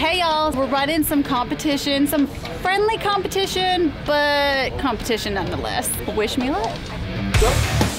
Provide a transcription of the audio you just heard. Hey y'all, we're running some competition, some friendly competition, but competition nonetheless. Wish me luck.